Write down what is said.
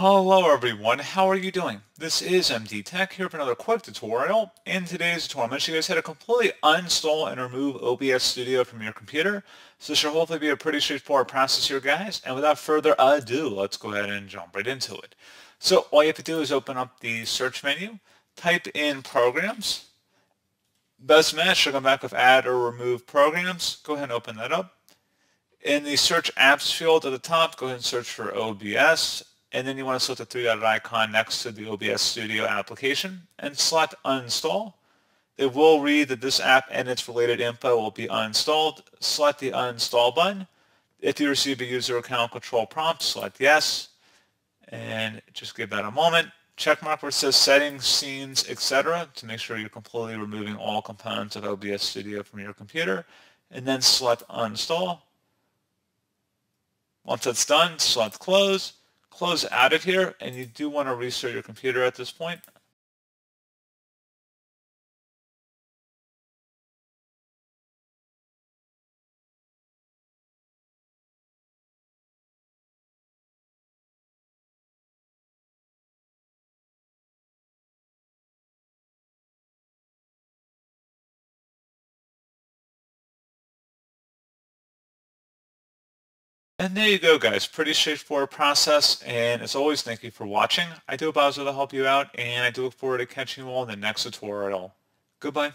Hello everyone, how are you doing? This is MD Tech here for another quick tutorial. In today's tutorial, I'm going to show you guys how to completely uninstall and remove OBS Studio from your computer. So this should hopefully be a pretty straightforward process here, guys. And without further ado, let's go ahead and jump right into it. So all you have to do is open up the search menu, type in programs. Best match should come back with add or remove programs. Go ahead and open that up. In the search apps field at the top, go ahead and search for OBS. And then you want to select the three-dotted icon next to the OBS Studio application and select uninstall. It will read that this app and its related info will be uninstalled. Select the uninstall button. If you receive a user account control prompt, select yes. And just give that a moment. Check mark where it says settings, scenes, etc. to make sure you're completely removing all components of OBS Studio from your computer. And then select uninstall. Once that's done, select close. Close out of here, and you do want to restart your computer at this point. And there you go, guys. Pretty straightforward process, and as always, thank you for watching. I do hope I was able to help you out, and I do look forward to catching you all in the next tutorial. Goodbye.